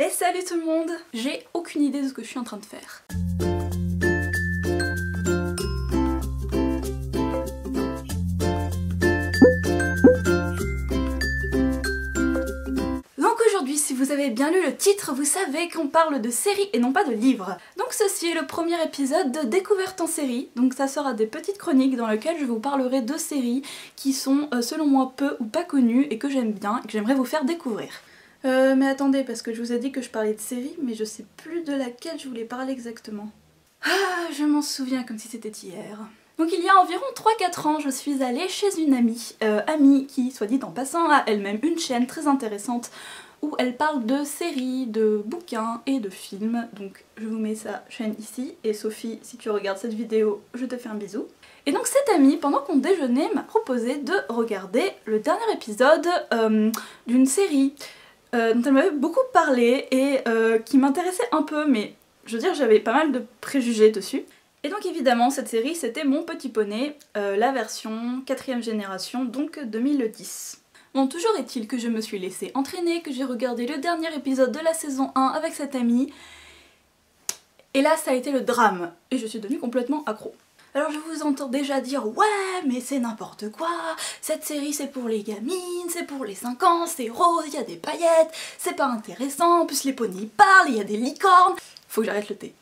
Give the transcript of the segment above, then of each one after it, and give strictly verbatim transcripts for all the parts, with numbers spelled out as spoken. Et salut tout le monde! J'ai aucune idée de ce que je suis en train de faire. Vous avez bien lu le titre, vous savez qu'on parle de séries et non pas de livres. Donc ceci est le premier épisode de Découverte en série, donc ça sera des petites chroniques dans lesquelles je vous parlerai de séries qui sont selon moi peu ou pas connues et que j'aime bien et que j'aimerais vous faire découvrir. Euh, mais attendez, parce que je vous ai dit que je parlais de séries, mais je sais plus de laquelle je voulais parler exactement. Ah, je m'en souviens comme si c'était hier. Donc il y a environ trois quatre ans, je suis allée chez une amie, euh, amie qui, soit dit en passant, a elle-même une chaîne très intéressante où elle parle de séries, de bouquins et de films. Donc je vous mets sa chaîne ici, et Sophie, si tu regardes cette vidéo, je te fais un bisou. Et donc cette amie, pendant qu'on déjeunait, m'a proposé de regarder le dernier épisode euh, d'une série euh, dont elle m'avait beaucoup parlé et euh, qui m'intéressait un peu, mais je veux dire, j'avais pas mal de préjugés dessus. Et donc évidemment cette série c'était Mon Petit Poney, euh, la version quatrième génération, donc deux mille dix. Bon, toujours est-il que je me suis laissée entraîner, que j'ai regardé le dernier épisode de la saison un avec cette amie, et là ça a été le drame, et je suis devenue complètement accro. Alors je vous entends déjà dire « Ouais, mais c'est n'importe quoi, cette série c'est pour les gamines, c'est pour les cinq ans, c'est rose, il y a des paillettes, c'est pas intéressant, en plus les poneys parlent, il y a des licornes, faut que j'arrête le thé. »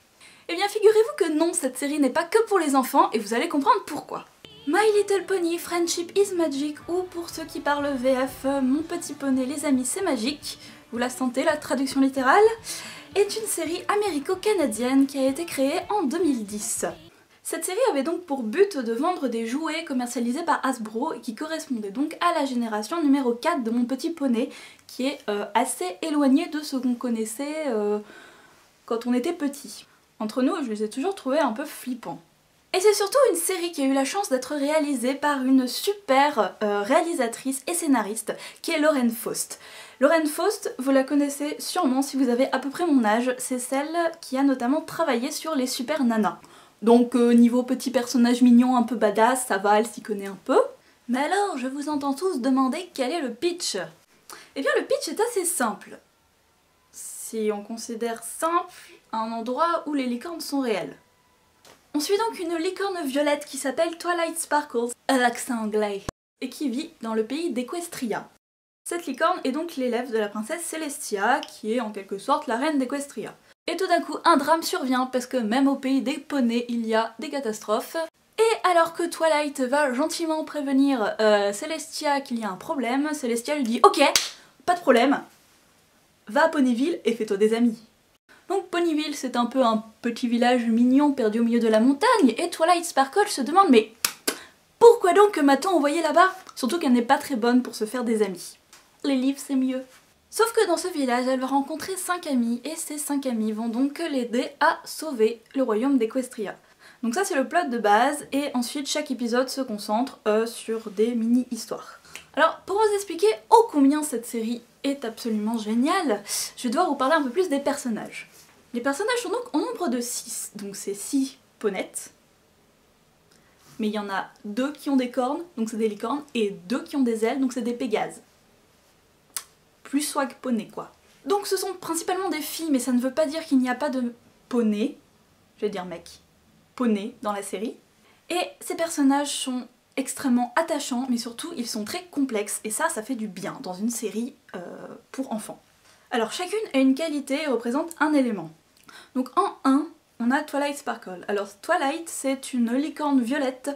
Eh bien figurez-vous que non, cette série n'est pas que pour les enfants et vous allez comprendre pourquoi. My Little Pony Friendship is Magic, ou pour ceux qui parlent V F, Mon Petit Poney les amis c'est magique, vous la sentez la traduction littérale, est une série américo-canadienne qui a été créée en deux mille dix. Cette série avait donc pour but de vendre des jouets commercialisés par Hasbro et qui correspondait donc à la génération numéro quatre de Mon Petit Poney, qui est euh, assez éloignée de ce qu'on connaissait euh, quand on était petit. Entre nous, je les ai toujours trouvés un peu flippants. Et c'est surtout une série qui a eu la chance d'être réalisée par une super euh, réalisatrice et scénariste, qui est Lauren Faust. Lauren Faust, vous la connaissez sûrement si vous avez à peu près mon âge, c'est celle qui a notamment travaillé sur Les Super Nanas. Donc euh, niveau petit personnage mignon un peu badass, ça va, elle s'y connaît un peu. Mais alors, je vous entends tous demander quel est le pitch. Eh bien le pitch est assez simple. Si on considère simple un endroit où les licornes sont réelles. On suit donc une licorne violette qui s'appelle Twilight Sparkle, à l'accent anglais, et qui vit dans le pays d'Equestria. Cette licorne est donc l'élève de la princesse Celestia, qui est en quelque sorte la reine d'Equestria. Et tout d'un coup, un drame survient, parce que même au pays des poneys, il y a des catastrophes. Et alors que Twilight va gentiment prévenir euh, Celestia qu'il y a un problème, Celestia lui dit « Ok, pas de problème !» Va à Ponyville et fais-toi des amis. Donc Ponyville, c'est un peu un petit village mignon perdu au milieu de la montagne, et Twilight Sparkle se demande mais pourquoi donc m'a-t-on envoyé là-bas? Surtout qu'elle n'est pas très bonne pour se faire des amis. Les livres c'est mieux. Sauf que dans ce village, elle va rencontrer cinq amis, et ces cinq amis vont donc l'aider à sauver le royaume d'Equestria. Donc ça c'est le plot de base, et ensuite chaque épisode se concentre euh, sur des mini-histoires. Alors pour vous expliquer ô combien cette série est absolument géniale, je vais devoir vous parler un peu plus des personnages. Les personnages sont donc au nombre de six, donc c'est six ponettes, mais il y en a deux qui ont des cornes, donc c'est des licornes, et deux qui ont des ailes, donc c'est des pégases. Plus swag poney quoi. Donc ce sont principalement des filles, mais ça ne veut pas dire qu'il n'y a pas de poney, je vais dire mec, poney dans la série. Et ces personnages sont extrêmement attachants, mais surtout ils sont très complexes, et ça, ça fait du bien dans une série euh, pour enfants. Alors chacune a une qualité et représente un élément. Donc en un, on a Twilight Sparkle. Alors Twilight, c'est une licorne violette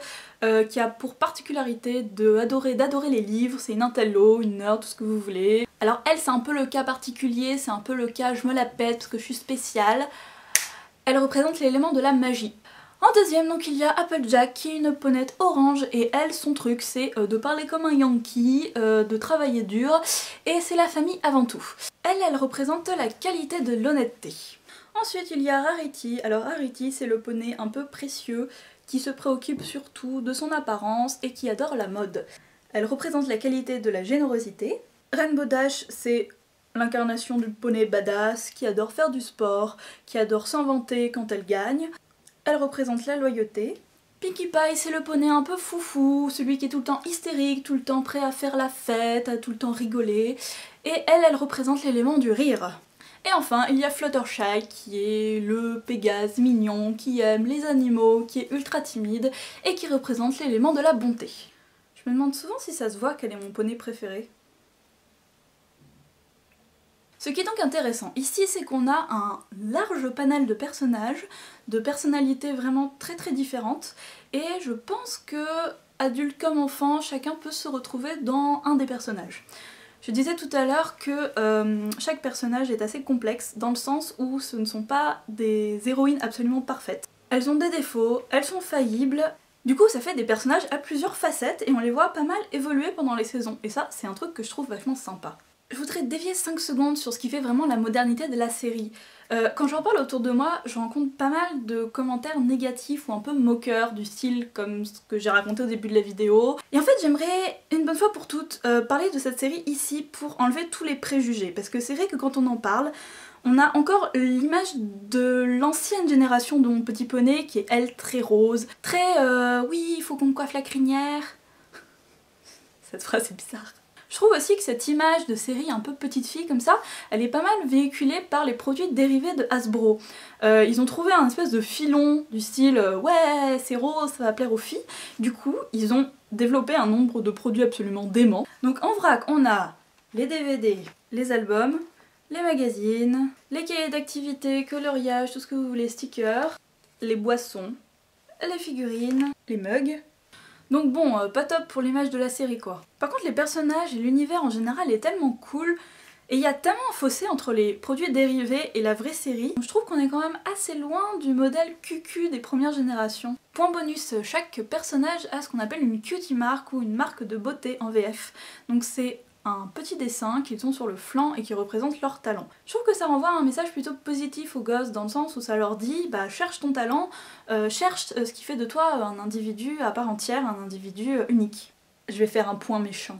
euh, qui a pour particularité d'adorer d'adorer les livres, c'est une intello, une nerd, tout ce que vous voulez. Alors elle, c'est un peu le cas particulier, c'est un peu le cas je me la pète parce que je suis spéciale. Elle représente l'élément de la magie. En deuxième, donc il y a Applejack qui est une ponette orange, et elle son truc c'est euh, de parler comme un Yankee, euh, de travailler dur, et c'est la famille avant tout. Elle, elle représente la qualité de l'honnêteté. Ensuite il y a Rarity. Alors Rarity c'est le poney un peu précieux qui se préoccupe surtout de son apparence et qui adore la mode. Elle représente la qualité de la générosité. Rainbow Dash c'est l'incarnation du poney badass qui adore faire du sport, qui adore s'inventer quand elle gagne. Elle représente la loyauté. Pinkie Pie, c'est le poney un peu foufou, celui qui est tout le temps hystérique, tout le temps prêt à faire la fête, à tout le temps rigoler. Et elle, elle représente l'élément du rire. Et enfin, il y a Fluttershy qui est le Pégase mignon, qui aime les animaux, qui est ultra timide et qui représente l'élément de la bonté. Je me demande souvent si ça se voit quel est mon poney préféré. Ce qui est donc intéressant ici, c'est qu'on a un large panel de personnages, de personnalités vraiment très très différentes, et je pense que, adulte comme enfant, chacun peut se retrouver dans un des personnages. Je disais tout à l'heure que euh, chaque personnage est assez complexe, dans le sens où ce ne sont pas des héroïnes absolument parfaites. Elles ont des défauts, elles sont faillibles, du coup ça fait des personnages à plusieurs facettes et on les voit pas mal évoluer pendant les saisons, et ça c'est un truc que je trouve vachement sympa. Je voudrais dévier cinq secondes sur ce qui fait vraiment la modernité de la série. Euh, quand j'en parle autour de moi, je rencontre pas mal de commentaires négatifs ou un peu moqueurs, du style comme ce que j'ai raconté au début de la vidéo. Et en fait j'aimerais, une bonne fois pour toutes, euh, parler de cette série ici pour enlever tous les préjugés. Parce que c'est vrai que quand on en parle, on a encore l'image de l'ancienne génération de Mon Petit Poney qui est elle très rose, très euh, oui il faut qu'on me coiffe la crinière. Cette phrase est bizarre. Je trouve aussi que cette image de série un peu petite fille comme ça, elle est pas mal véhiculée par les produits dérivés de Hasbro. Euh, ils ont trouvé un espèce de filon du style euh, ouais c'est rose, ça va plaire aux filles. Du coup ils ont développé un nombre de produits absolument déments. Donc en vrac on a les D V D, les albums, les magazines, les cahiers d'activités, coloriage, tout ce que vous voulez, stickers, les boissons, les figurines, les mugs. Donc bon, euh, pas top pour l'image de la série quoi. Par contre les personnages et l'univers en général est tellement cool et il y a tellement un fossé entre les produits dérivés et la vraie série. Je trouve qu'on est quand même assez loin du modèle cucu des premières générations. Point bonus, chaque personnage a ce qu'on appelle une cutie marque ou une marque de beauté en V F. Donc c'est un petit dessin qu'ils ont sur le flanc et qui représente leur talent. Je trouve que ça renvoie à un message plutôt positif aux gosses, dans le sens où ça leur dit bah cherche ton talent, euh, cherche ce qui fait de toi un individu à part entière, un individu unique. Je vais faire un point méchant.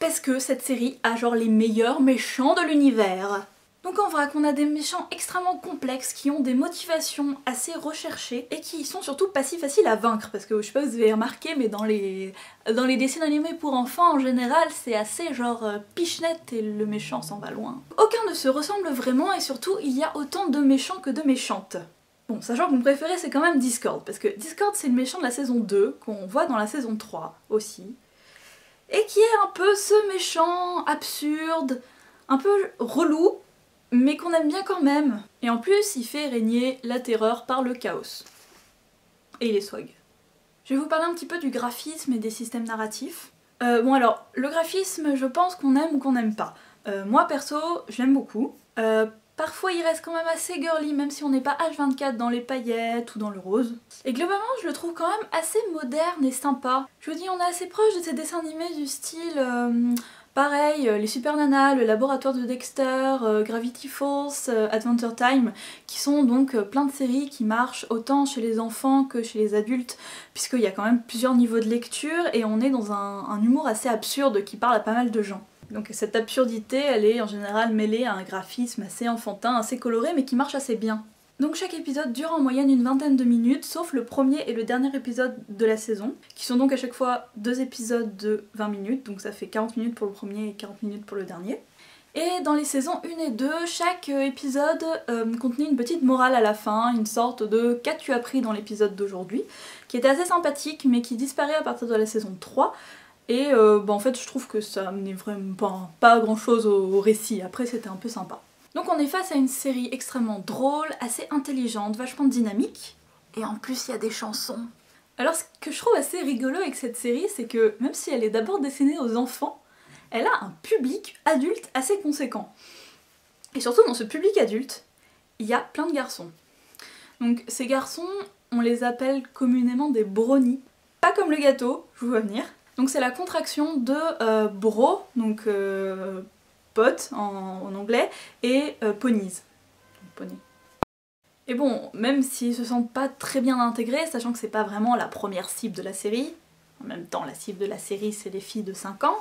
Parce que cette série a genre les meilleurs méchants de l'univers. Donc en vrac, on a des méchants extrêmement complexes qui ont des motivations assez recherchées et qui sont surtout pas si faciles à vaincre, parce que je sais pas si vous avez remarqué mais dans les, dans les dessins animés pour enfants en général c'est assez genre euh, pichenette et le méchant s'en va loin. Aucun ne se ressemble vraiment et surtout il y a autant de méchants que de méchantes. Bon, sachant que mon préféré c'est quand même Discord, parce que Discord c'est le méchant de la saison deux qu'on voit dans la saison trois aussi, et qui est un peu ce méchant absurde, un peu relou, mais qu'on aime bien quand même. Et en plus, il fait régner la terreur par le chaos. Et il est swag. Je vais vous parler un petit peu du graphisme et des systèmes narratifs. Euh, bon alors, le graphisme, je pense qu'on aime ou qu'on n'aime pas. Euh, moi perso, je l'aime beaucoup. Euh, parfois, il reste quand même assez girly, même si on n'est pas H vingt-quatre dans les paillettes ou dans le rose. Et globalement, je le trouve quand même assez moderne et sympa. Je vous dis, on est assez proche de ces dessins animés du style... Euh, Pareil, les Super Nanas, le Laboratoire de Dexter, euh, Gravity Falls, euh, Adventure Time, qui sont donc euh, plein de séries qui marchent autant chez les enfants que chez les adultes, puisqu'il y a quand même plusieurs niveaux de lecture et on est dans un, un humour assez absurde qui parle à pas mal de gens. Donc cette absurdité, elle est en général mêlée à un graphisme assez enfantin, assez coloré, mais qui marche assez bien. Donc chaque épisode dure en moyenne une vingtaine de minutes, sauf le premier et le dernier épisode de la saison, qui sont donc à chaque fois deux épisodes de vingt minutes, donc ça fait quarante minutes pour le premier et quarante minutes pour le dernier. Et dans les saisons un et deux, chaque épisode euh, contenait une petite morale à la fin, une sorte de « qu'as-tu appris dans l'épisode d'aujourd'hui ?» qui était assez sympathique mais qui disparaît à partir de la saison trois. Et euh, bah en fait je trouve que ça amenait vraiment pas, pas grand chose au, au récit, après c'était un peu sympa. Donc on est face à une série extrêmement drôle, assez intelligente, vachement dynamique. Et en plus il y a des chansons. Alors ce que je trouve assez rigolo avec cette série, c'est que même si elle est d'abord destinée aux enfants, elle a un public adulte assez conséquent. Et surtout dans ce public adulte, il y a plein de garçons. Donc ces garçons, on les appelle communément des bronies. Pas comme le gâteau, je vous vois venir. Donc c'est la contraction de euh, bro, donc... Euh, potes en, en anglais, et euh, ponies. Poney. Et bon, même s'ils se sentent pas très bien intégrés, sachant que c'est pas vraiment la première cible de la série, en même temps la cible de la série c'est les filles de cinq ans,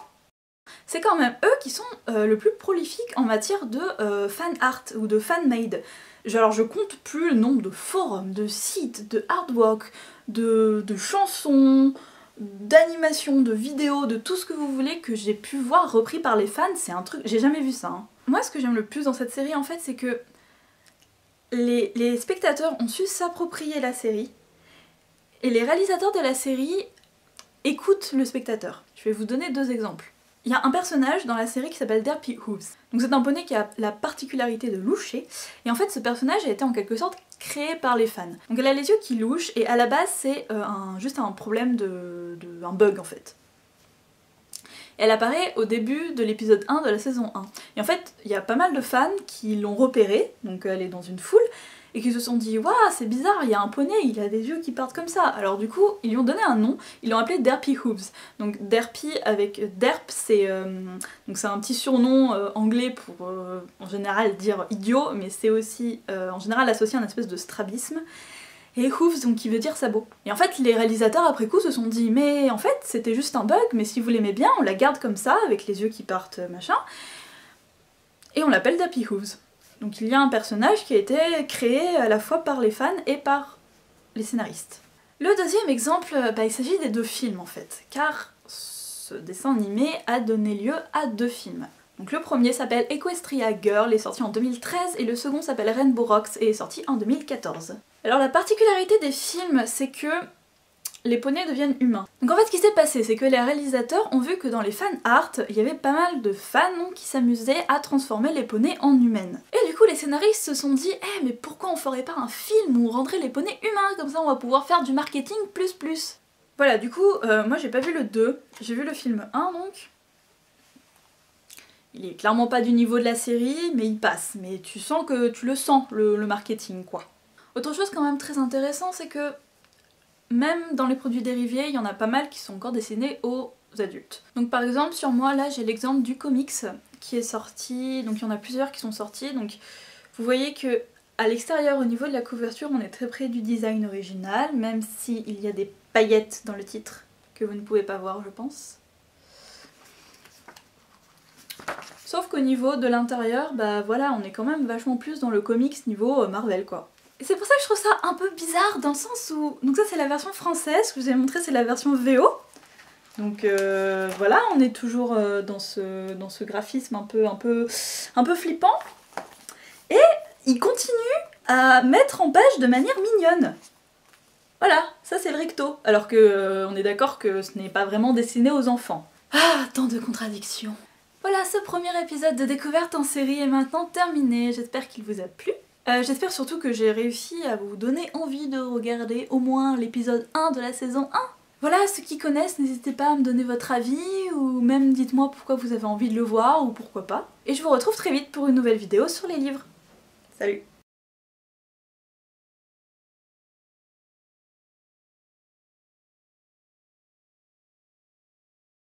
c'est quand même eux qui sont euh, le plus prolifiques en matière de euh, fan art ou de fan made. Alors je compte plus le nombre de forums, de sites, de artwork, de, de chansons, d'animations, de vidéos, de tout ce que vous voulez que j'ai pu voir repris par les fans, c'est un truc... J'ai jamais vu ça, hein. Moi, ce que j'aime le plus dans cette série, en fait, c'est que les, les spectateurs ont su s'approprier la série et les réalisateurs de la série écoutent le spectateur. Je vais vous donner deux exemples. Il y a un personnage dans la série qui s'appelle Derpy Hooves. Donc c'est un poney qui a la particularité de loucher, et en fait ce personnage a été en quelque sorte créé par les fans. Donc elle a les yeux qui louchent, et à la base c'est euh, juste un problème de, de... un bug en fait. Elle apparaît au début de l'épisode un de la saison un. Et en fait, il y a pas mal de fans qui l'ont repérée, donc elle est dans une foule, et qui se sont dit « Waouh, c'est bizarre, il y a un poney, il a des yeux qui partent comme ça !» Alors du coup, ils lui ont donné un nom, ils l'ont appelé Derpy Hooves. Donc Derpy avec Derp, c'est euh, un petit surnom euh, anglais pour euh, en général dire idiot, mais c'est aussi euh, en général associé à une espèce de strabisme. Et Hooves, donc qui veut dire sabot. Et en fait, les réalisateurs après coup se sont dit « Mais en fait, c'était juste un bug, mais si vous l'aimez bien, on la garde comme ça, avec les yeux qui partent, machin. » Et on l'appelle Derpy Hooves. Donc il y a un personnage qui a été créé à la fois par les fans et par les scénaristes. Le deuxième exemple, bah, il s'agit des deux films en fait, car ce dessin animé a donné lieu à deux films. Donc le premier s'appelle Equestria Girls, est sorti en deux mille treize, et le second s'appelle Rainbow Rocks et est sorti en deux mille quatorze. Alors la particularité des films, c'est que les poneys deviennent humains. Donc en fait ce qui s'est passé, c'est que les réalisateurs ont vu que dans les fan art, il y avait pas mal de fans qui s'amusaient à transformer les poneys en humaines. Et du coup les scénaristes se sont dit « Eh mais pourquoi on ferait pas un film où on rendrait les poneys humains, comme ça on va pouvoir faire du marketing plus plus ». Voilà, du coup euh, moi j'ai pas vu le deux, j'ai vu le film un donc. Il est clairement pas du niveau de la série, mais il passe. Mais tu sens que tu le sens, le, le marketing quoi. Autre chose quand même très intéressant, c'est que même dans les produits dérivés, il y en a pas mal qui sont encore destinés aux adultes. Donc par exemple, sur moi, là, j'ai l'exemple du comics qui est sorti. Donc il y en a plusieurs qui sont sortis. Donc vous voyez que à l'extérieur, au niveau de la couverture, on est très près du design original, même s'il y a des paillettes dans le titre que vous ne pouvez pas voir, je pense. Sauf qu'au niveau de l'intérieur, bah voilà, on est quand même vachement plus dans le comics niveau Marvel, quoi. C'est pour ça que je trouve ça un peu bizarre dans le sens où... Donc ça c'est la version française, ce que je vous ai montré c'est la version V O. Donc euh, voilà, on est toujours dans ce, dans ce graphisme un peu, un, peu, un peu flippant. Et il continue à mettre en page de manière mignonne. Voilà, ça c'est le recto. Alors que euh, on est d'accord que ce n'est pas vraiment destiné aux enfants. Ah, tant de contradictions. Voilà, ce premier épisode de découverte en série est maintenant terminé. J'espère qu'il vous a plu. Euh, J'espère surtout que j'ai réussi à vous donner envie de regarder au moins l'épisode un de la saison un. Voilà, ceux qui connaissent, n'hésitez pas à me donner votre avis, ou même dites-moi pourquoi vous avez envie de le voir, ou pourquoi pas. Et je vous retrouve très vite pour une nouvelle vidéo sur les livres. Salut!